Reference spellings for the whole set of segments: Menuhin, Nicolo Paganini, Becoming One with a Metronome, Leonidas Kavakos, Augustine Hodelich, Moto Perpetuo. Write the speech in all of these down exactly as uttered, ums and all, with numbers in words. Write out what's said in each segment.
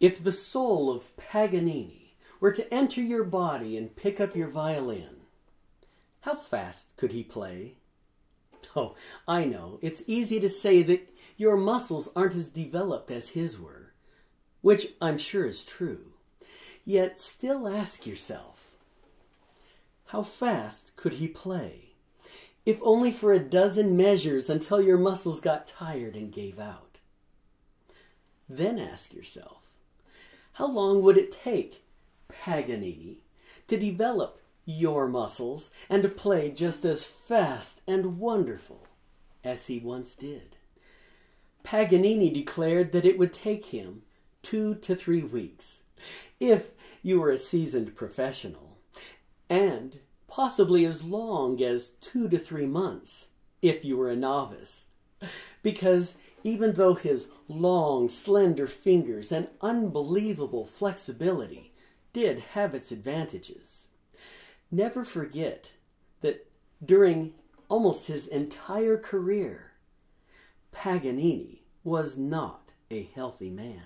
If the soul of Paganini were to enter your body and pick up your violin, how fast could he play? Oh, I know, it's easy to say that your muscles aren't as developed as his were, which I'm sure is true. Yet still ask yourself, how fast could he play, if only for a dozen measures until your muscles got tired and gave out? Then ask yourself, how long would it take Paganini to develop your muscles and to play just as fast and wonderful as he once did? Paganini declared that it would take him two to three weeks, if you were a seasoned professional, and possibly as long as two to three months, if you were a novice, because even though his long, slender fingers and unbelievable flexibility did have its advantages, never forget that during almost his entire career, Paganini was not a healthy man.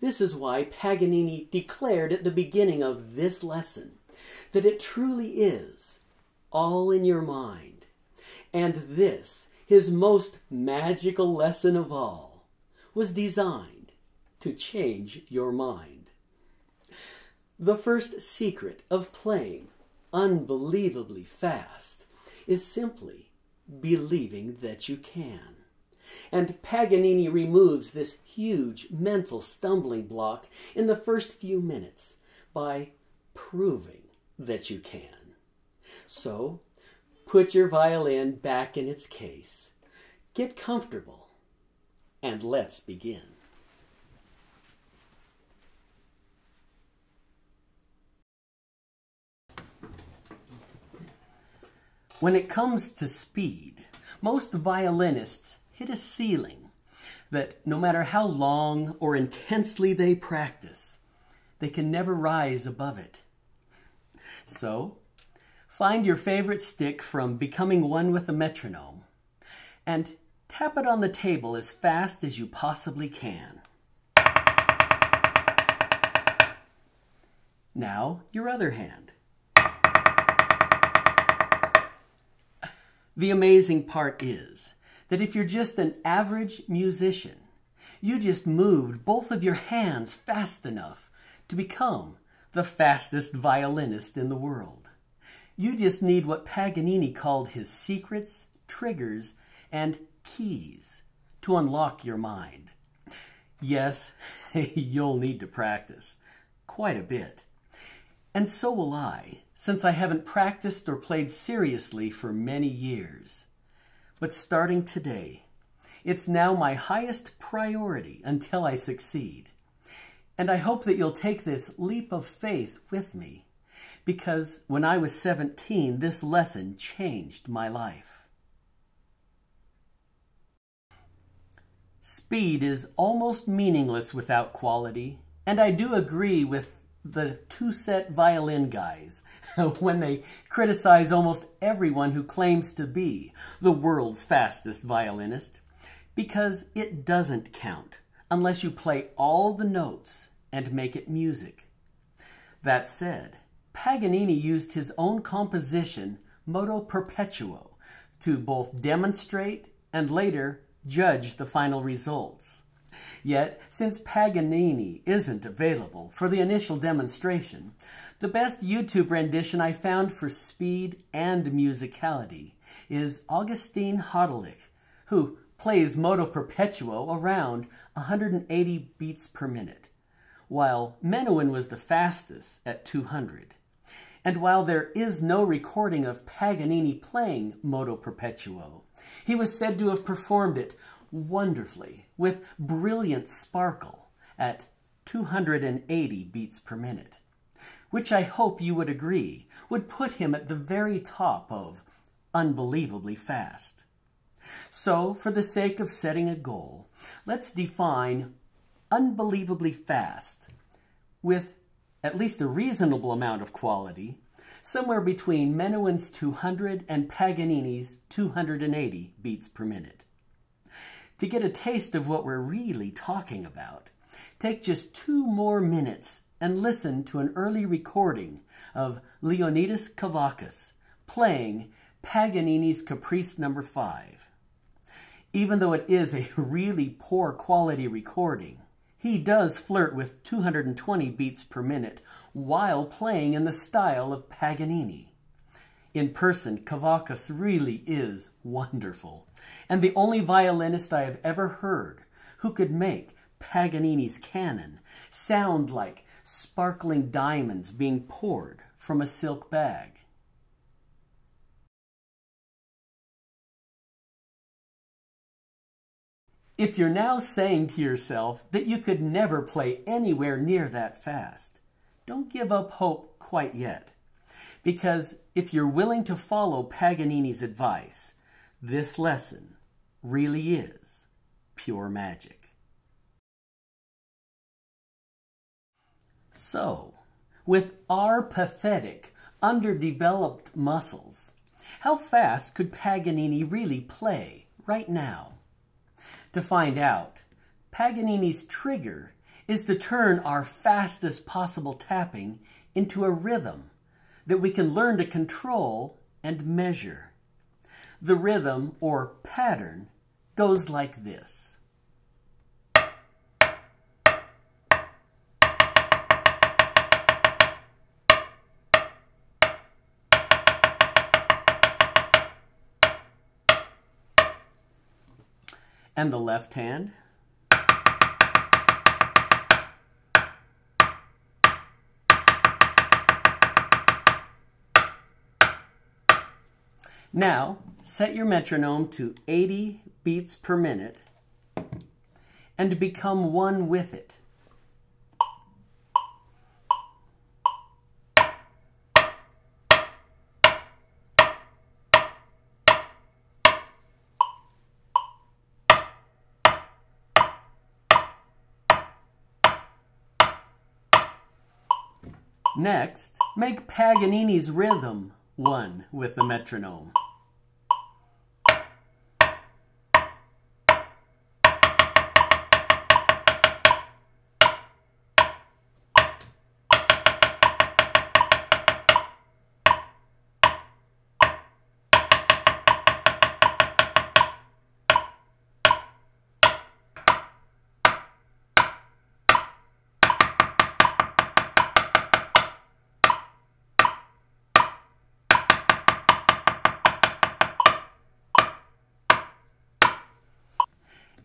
This is why Paganini declared at the beginning of this lesson that it truly is all in your mind, and this, his most magical lesson of all, was designed to change your mind. The first secret of playing unbelievably fast is simply believing that you can. And Paganini removes this huge mental stumbling block in the first few minutes by proving that you can. So, put your violin back in its case, get comfortable, and let's begin. When it comes to speed, most violinists hit a ceiling that no matter how long or intensely they practice, they can never rise above it. So, find your favorite stick from Becoming One with a Metronome and tap it on the table as fast as you possibly can. Now, your other hand. The amazing part is that if you're just an average musician, you just moved both of your hands fast enough to become the fastest violinist in the world. You just need what Paganini called his secrets, triggers, and keys to unlock your mind. Yes, you'll need to practice quite a bit. And so will I, since I haven't practiced or played seriously for many years. But starting today, it's now my highest priority until I succeed. And I hope that you'll take this leap of faith with me, because when I was seventeen, this lesson changed my life. Speed is almost meaningless without quality, and I do agree with the two-set violin guys when they criticize almost everyone who claims to be the world's fastest violinist, because it doesn't count unless you play all the notes and make it music. That said, Paganini used his own composition, Moto Perpetuo, to both demonstrate and later judge the final results. Yet, since Paganini isn't available for the initial demonstration, the best YouTube rendition I found for speed and musicality is Augustine Hodelich, who plays Moto Perpetuo around one hundred eighty beats per minute, while Menuhin was the fastest at two hundred. And while there is no recording of Paganini playing Moto Perpetuo, he was said to have performed it wonderfully, with brilliant sparkle, at two hundred eighty beats per minute, which I hope you would agree would put him at the very top of unbelievably fast. So, for the sake of setting a goal, let's define unbelievably fast with at least a reasonable amount of quality, somewhere between Menuhin's two hundred and Paganini's two hundred eighty beats per minute. To get a taste of what we're really talking about, take just two more minutes and listen to an early recording of Leonidas Kavakos playing Paganini's Caprice number five. Even though it is a really poor quality recording, he does flirt with two hundred twenty beats per minute while playing in the style of Paganini. In person, Kavakos really is wonderful, and the only violinist I have ever heard who could make Paganini's canon sound like sparkling diamonds being poured from a silk bag. If you're now saying to yourself that you could never play anywhere near that fast, don't give up hope quite yet. Because if you're willing to follow Paganini's advice, this lesson really is pure magic. So, with our pathetic, underdeveloped muscles, how fast could Paganini really play right now? To find out, Paganini's trigger is to turn our fastest possible tapping into a rhythm that we can learn to control and measure. The rhythm, or pattern, goes like this. And the left hand. Now, set your metronome to eighty beats per minute and become one with it. Next, make Paganini's rhythm one with the metronome.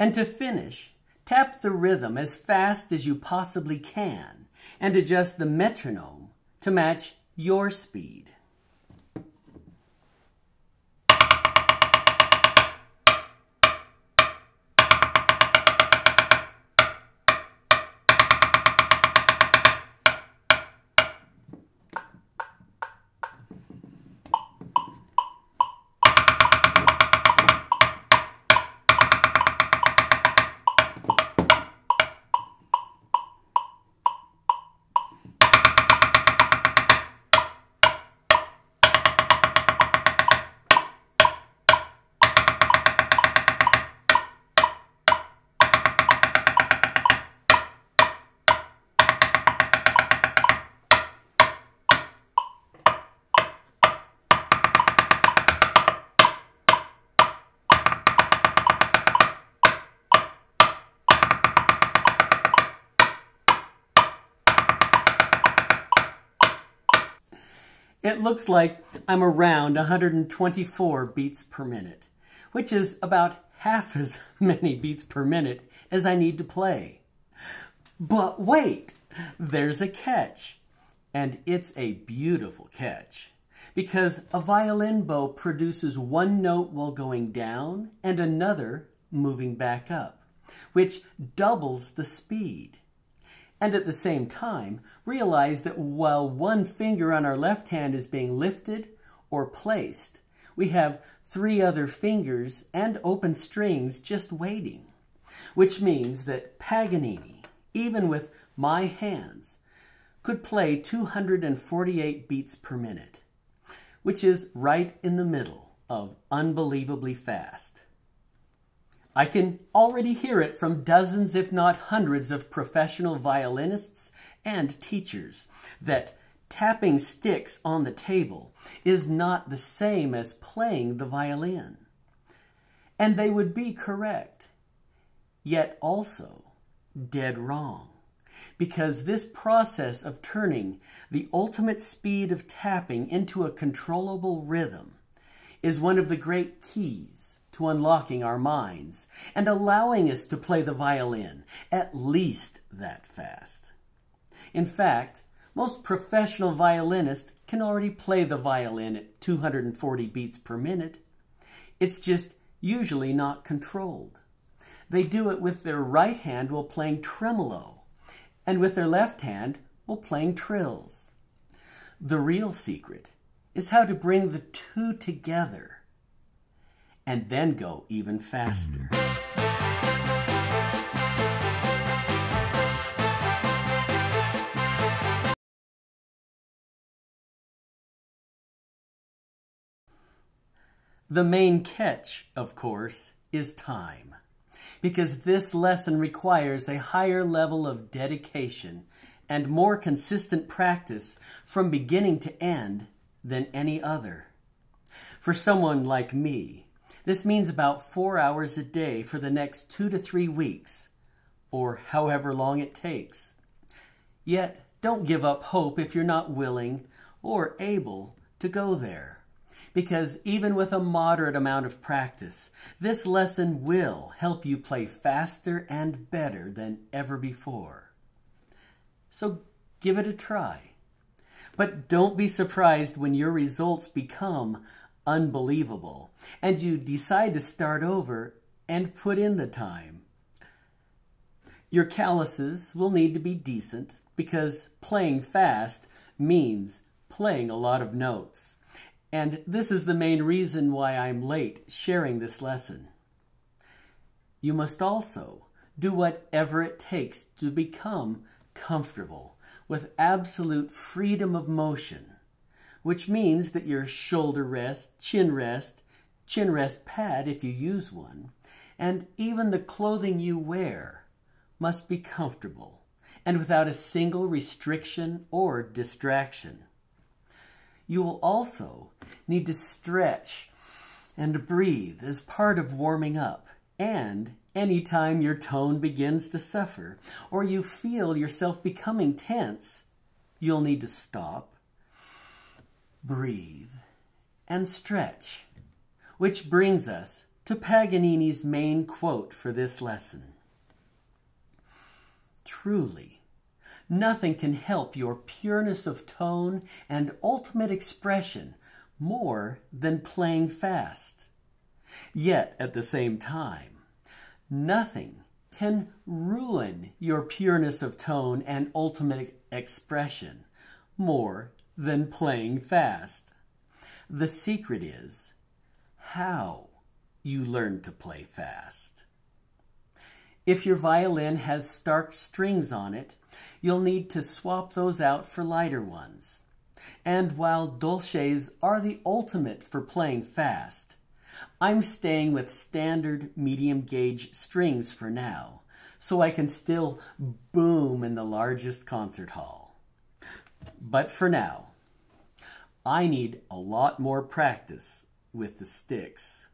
And to finish, tap the rhythm as fast as you possibly can and adjust the metronome to match your speed. It looks like I'm around one hundred twenty-four beats per minute, which is about half as many beats per minute as I need to play. But wait, there's a catch, and it's a beautiful catch, because a violin bow produces one note while going down and another moving back up, which doubles the speed. And at the same time, realize that while one finger on our left hand is being lifted or placed, we have three other fingers and open strings just waiting, which means that Paganini, even with my hands, could play two hundred forty-eight beats per minute, which is right in the middle of unbelievably fast. I can already hear it from dozens, if not hundreds, of professional violinists and teachers that tapping sticks on the table is not the same as playing the violin. And they would be correct, yet also dead wrong, because this process of turning the ultimate speed of tapping into a controllable rhythm is one of the great keys to unlocking our minds and allowing us to play the violin at least that fast. In fact, most professional violinists can already play the violin at two hundred forty beats per minute. It's just usually not controlled. They do it with their right hand while playing tremolo and with their left hand while playing trills. The real secret is how to bring the two together and then go even faster. The main catch, of course, is time, because this lesson requires a higher level of dedication and more consistent practice from beginning to end than any other. For someone like me, this means about four hours a day for the next two to three weeks, or however long it takes. Yet, don't give up hope if you're not willing or able to go there, because even with a moderate amount of practice, this lesson will help you play faster and better than ever before. So give it a try. But don't be surprised when your results become unbelievable, and you decide to start over and put in the time. Your calluses will need to be decent, because playing fast means playing a lot of notes. And this is the main reason why I'm late sharing this lesson. You must also do whatever it takes to become comfortable with absolute freedom of motion, which means that your shoulder rest, chin rest, chin rest pad if you use one, and even the clothing you wear must be comfortable and without a single restriction or distraction. You will also need to stretch and breathe as part of warming up, and anytime your tone begins to suffer or you feel yourself becoming tense, you'll need to stop, breathe, and stretch, which brings us to Paganini's main quote for this lesson. Truly, nothing can help your pureness of tone and ultimate expression more than playing fast. Yet, at the same time, nothing can ruin your pureness of tone and ultimate expression more than playing fast. The secret is how you learn to play fast. If your violin has stark strings on it, you'll need to swap those out for lighter ones. And while dolces are the ultimate for playing fast, I'm staying with standard medium gauge strings for now, so I can still boom in the largest concert hall. But for now, I need a lot more practice with the sticks.